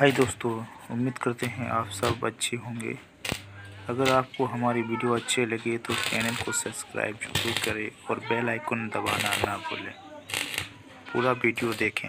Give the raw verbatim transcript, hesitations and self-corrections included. हाय दोस्तों, उम्मीद करते हैं आप सब अच्छे होंगे। अगर आपको हमारी वीडियो अच्छे लगे तो चैनल को सब्सक्राइब जरूर करें और बेल आइकन दबाना ना भूलें। पूरा वीडियो देखें।